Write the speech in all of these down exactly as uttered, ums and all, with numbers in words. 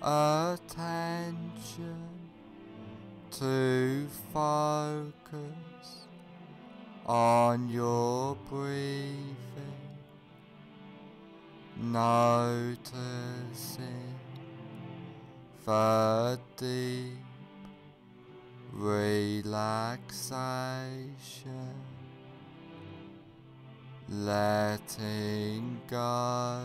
attention to focus on your breathing, noticing the deep relaxation, letting go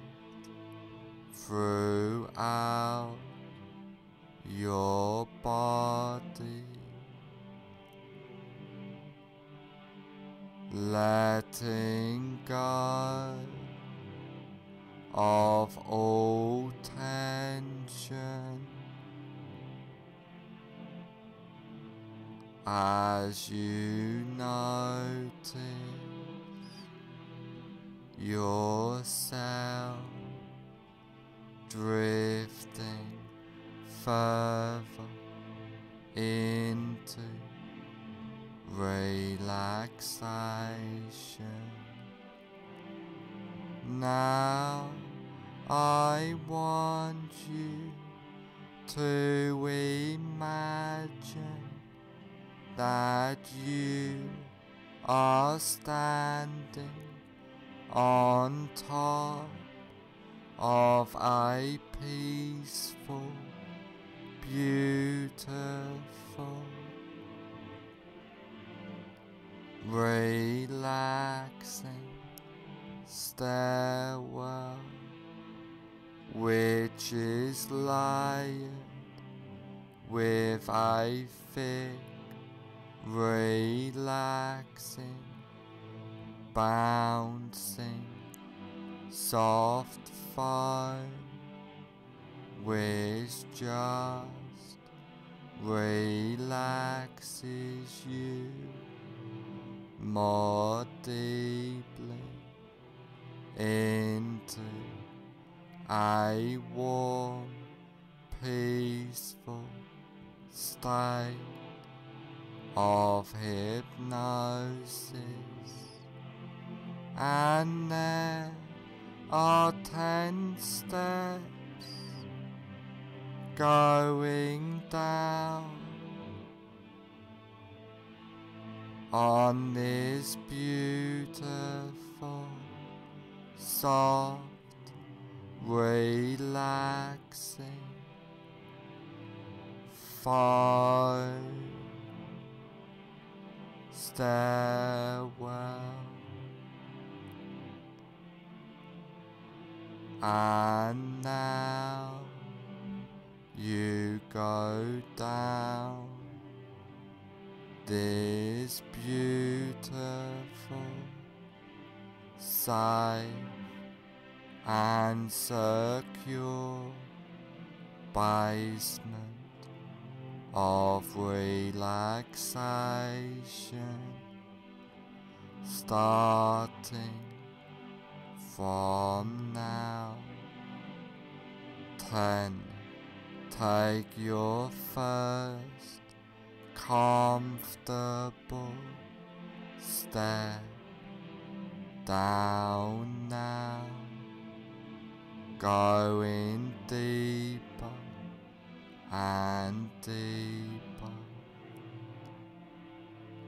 throughout your body, letting go of all tension as you notice yourself drifting further into relaxation. Now I want you to imagine that you are standing on top of a peaceful, beautiful, relaxing stairwell, which is lined with a thick, relaxing, bouncing, soft foam, which just relaxes you more deeply into a warm, peaceful state of hypnosis. And there are ten steps going down on this beautiful, soft, relaxing foam stairwell. And now you go down this beautiful, safe and secure basement of relaxation, starting from now. Ten, ten, Take your first comfortable step down now, going deeper and deeper.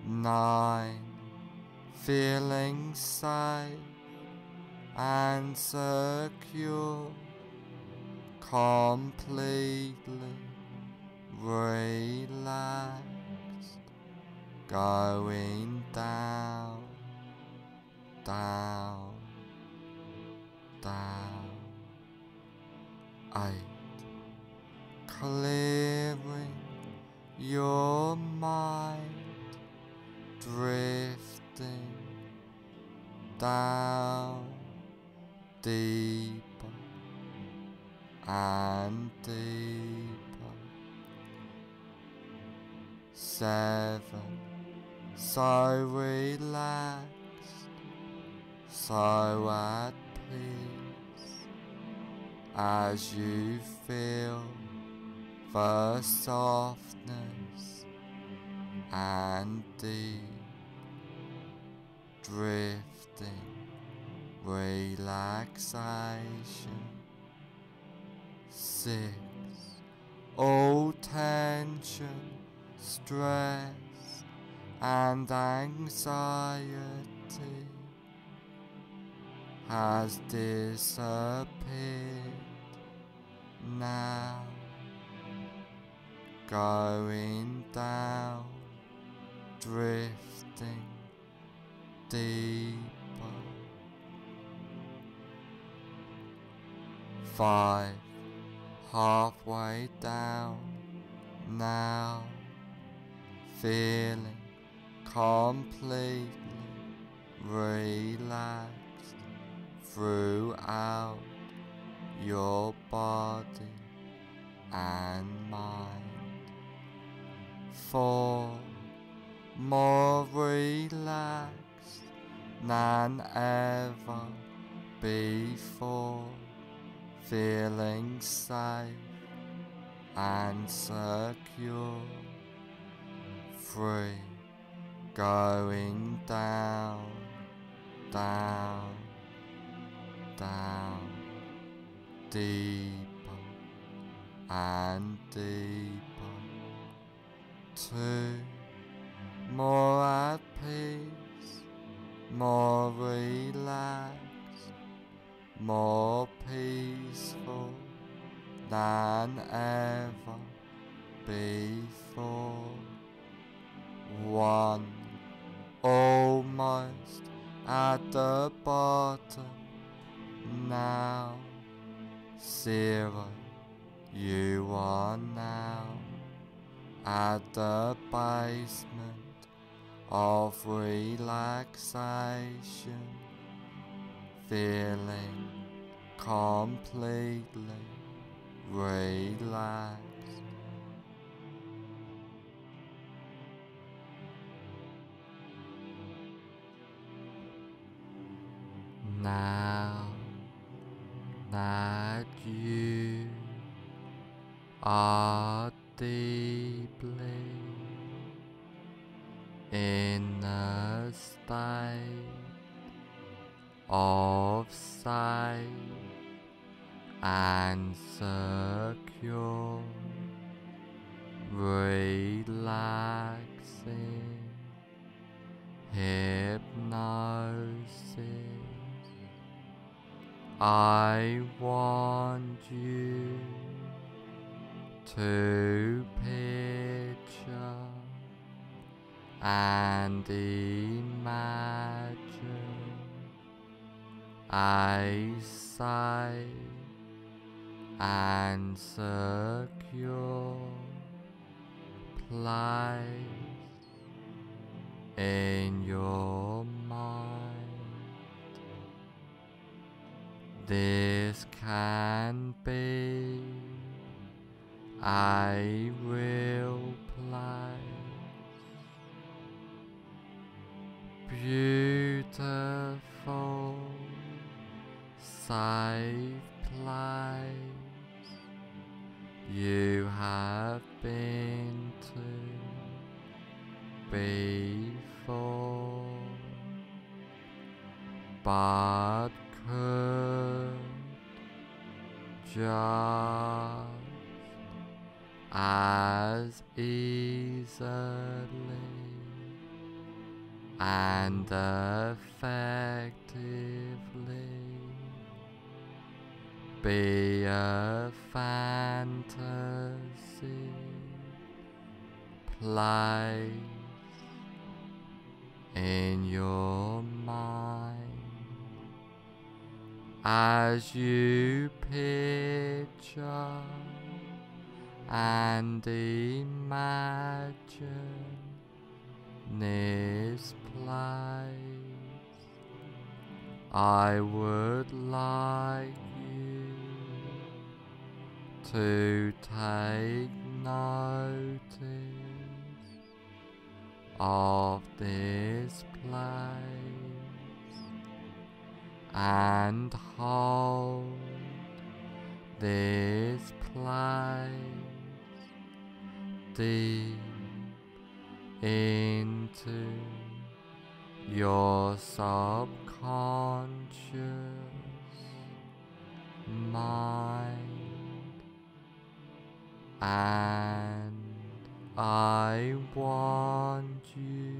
Nine, feeling safe and secure, completely relaxed, going down, down, down. Eight, clearing your mind, drifting down, deep and deeper. Seven, so relaxed, so at peace, as you feel the softness and deep drifting relaxation. Six, all tension, stress, and anxiety has disappeared now, going down, drifting deeper. Five, halfway down now, feeling completely relaxed throughout your body and mind. Four, more relaxed than ever before, feeling safe and secure. Free, going down, down, down, deeper and deeper. Two, more at peace, more relaxed, more peaceful than ever before. One, almost at the bottom now. Zero, you are now at the basement of relaxation, feeling completely relaxed. Now that you are deeply in a state of sight and secure, relaxing hypnosis, I want you to picture and imagine a safe and secure place in your mind. This can be a real place, beautiful, safe place you happen to before, but could just as easily and effectively be a fantasy place in your mind as you picture and imagine this place. I would like to take notice of this place and hold this place deep into your subconscious mind. And I want you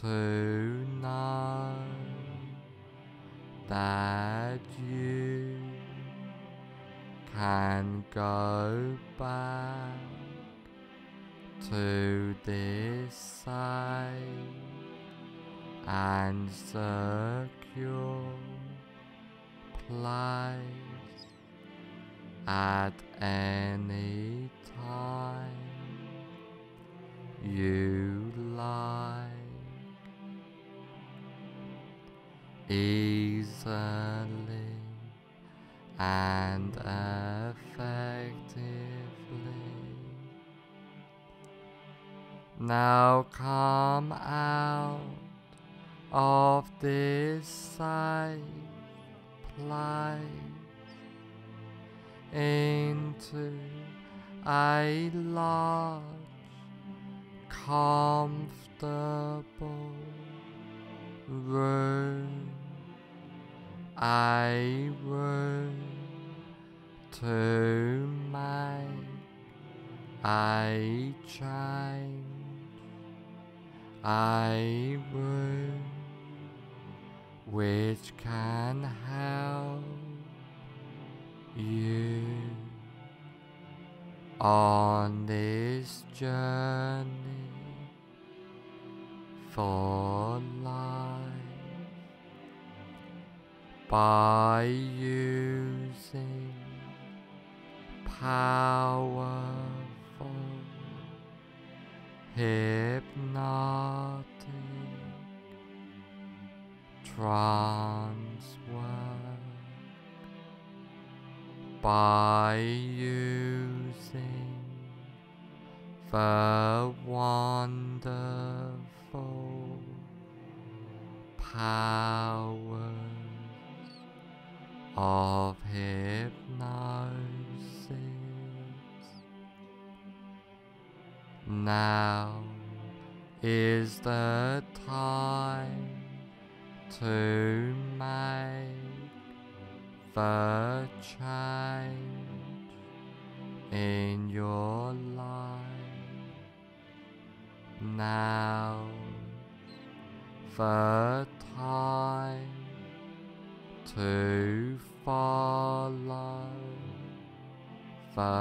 to know that you can go back to this side and secure place at any time you like, easily and effectively. Now come out of this safe place into a large, comfortable room, a room to make a change, a room which can help you on this journey for life by using powerful hypnotic trance work. By using the wonderful powers of hypnosis, now is the time to make the change in your life. Now the time to follow the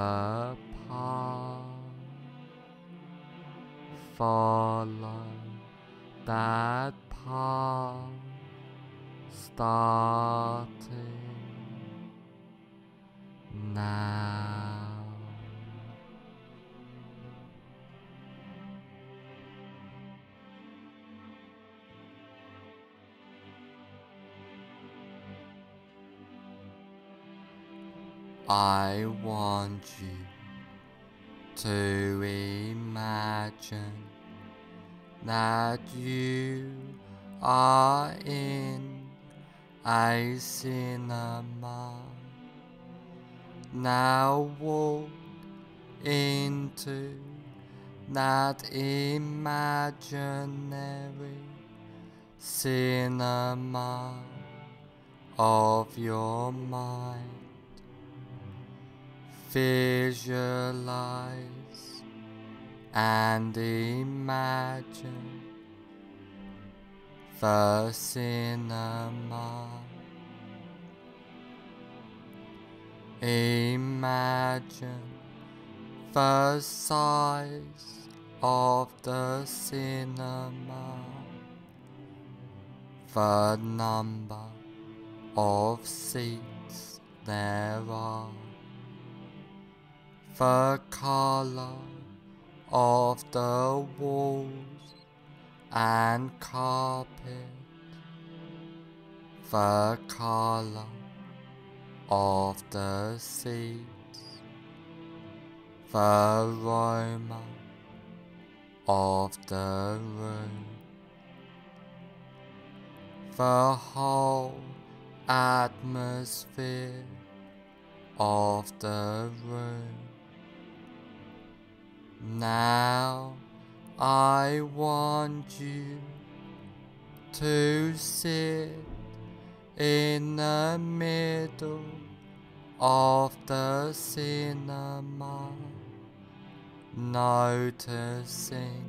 path, follow that path starting now. I want you to imagine that you are in a cinema. Now walk into that imaginary cinema of your mind. Visualize and imagine the cinema. Imagine the size of the cinema, the number of seats there are, the color of the walls and carpet, the color of the seats, the aroma of the room. The whole atmosphere of the room. Now I want you to sit in the middle of the cinema, noticing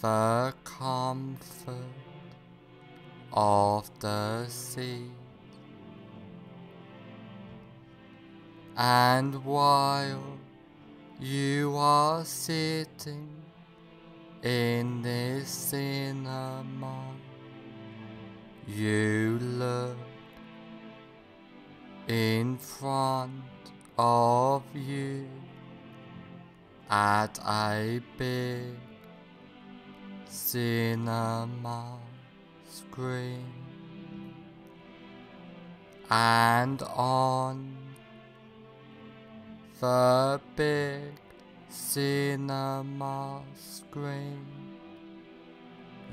the comfort of the seat, and while you are sitting in this cinema, you look in front of you at a big cinema screen, and on the big cinema screen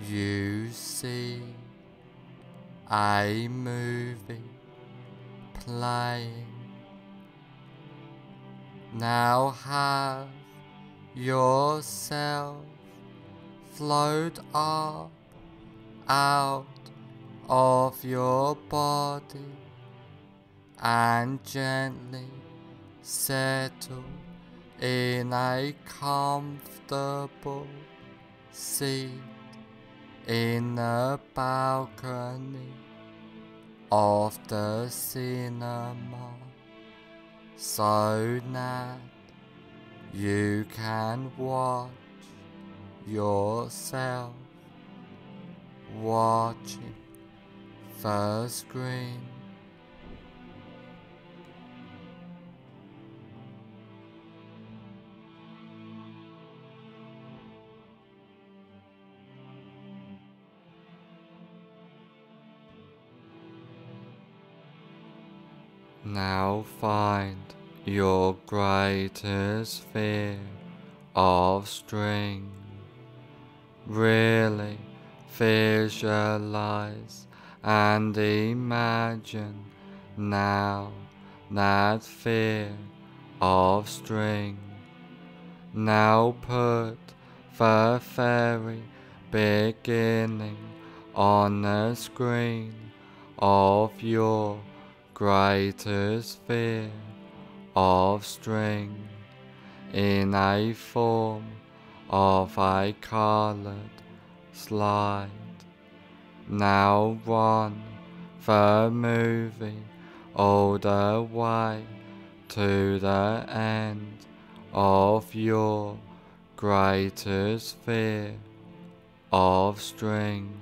you see a movie playing. Now have yourself float up out of your body and gently settle in a comfortable seat in the balcony of the cinema, so that you can watch yourself watching the screen. Now find your greatest fear of string. Really visualize and imagine now that fear of string. Now put the very beginning on the screen of your greatest fear of string in a form of a colored slide. Now run the movie all the way to the end of your greatest fear of string.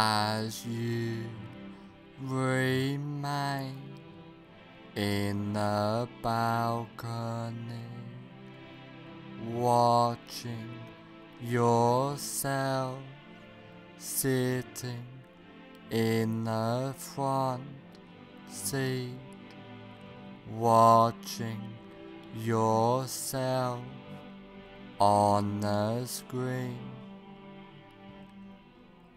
As you remain in the balcony, watching yourself sitting in the front seat, watching yourself on the screen.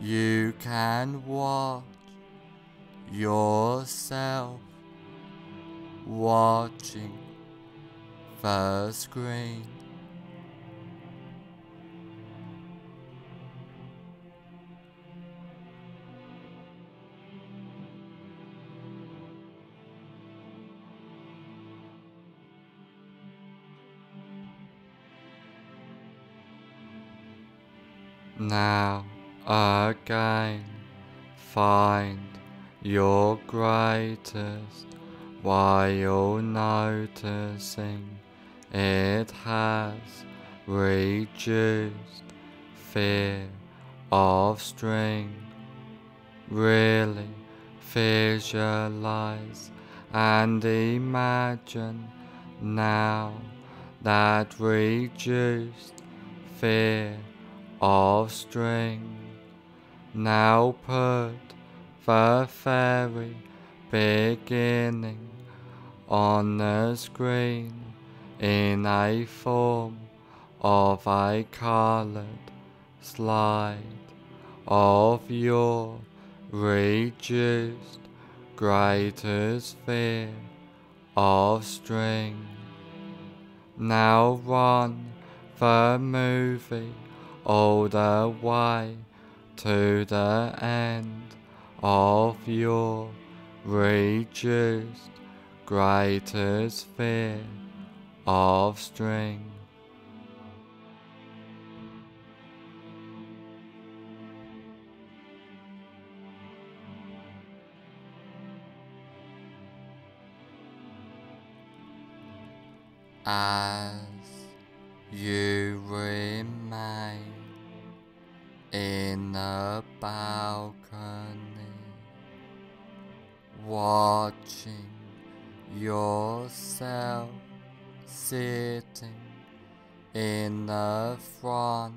you can watch yourself watching the screen. Now again, find your greatest while noticing it has reduced fear of string. Really visualize and imagine now that reduced fear of string. Now put the very beginning on the screen in a form of a colored slide of your reduced greatest fear of string. Now run the movie all the way to the end of your reduced greatest fear of string. As you remain in the balcony, watching yourself sitting in the front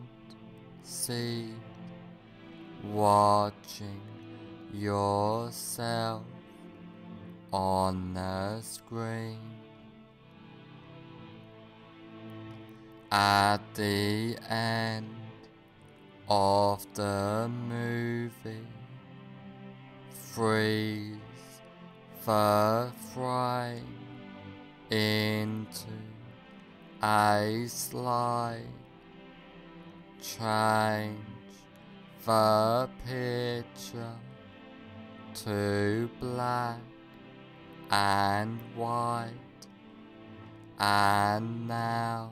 seat, watching yourself on the screen. At the end of the movie, freeze the frame into a slide, change the picture to black and white, and now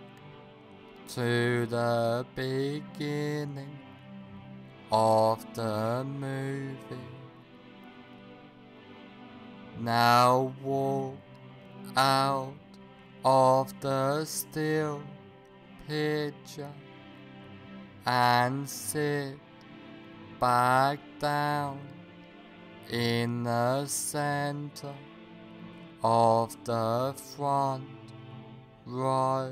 to the beginning of the movie. Now walk out of the still picture and sit back down in the center of the front row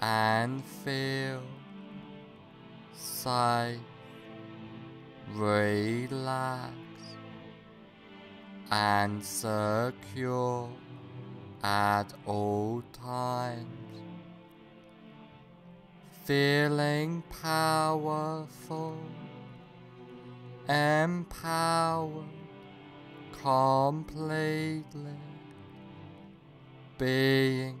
and feel safe, relaxed, and secure at all times, feeling powerful, empowered completely, being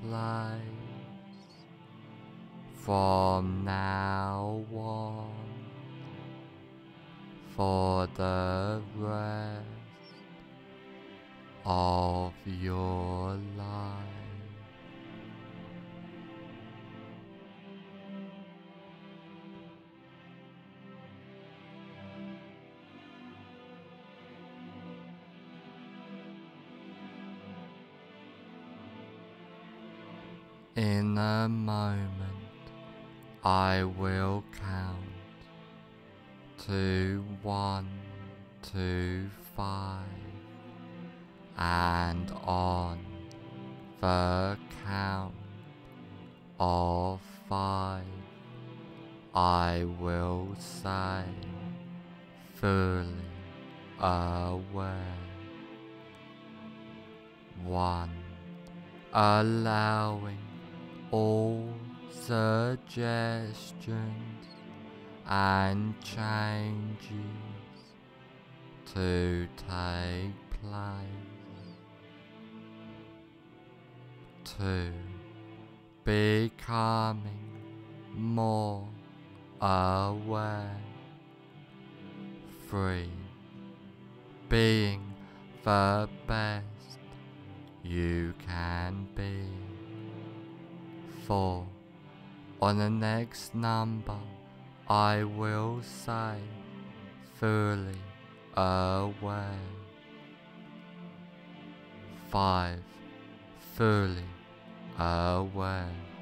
place from now on for the rest of your life. In a moment, I will count to one, two, five, and on the count of five, I will say, fully aware. One, allowing all suggestions and changes to take place. Two, becoming more aware. Three, being the best you can be. Four, on the next number, I will say, fully aware. Five, fully aware.